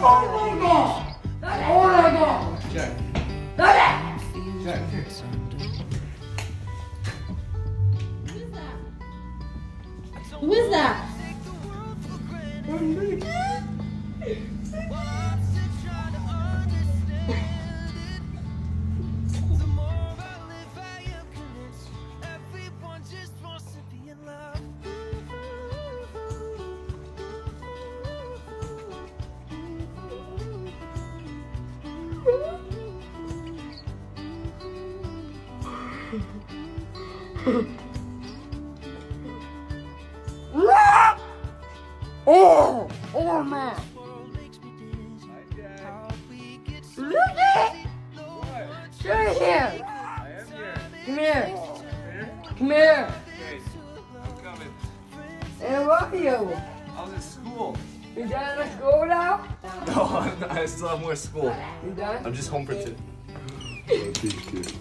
Jack, here. Who is that? Oh man. Look at it. Come here. Come here. Come here. Okay. I'm coming. Hey, what are you? I was at school. You done at school now? No, I still have more school. You done? I'm just home for two.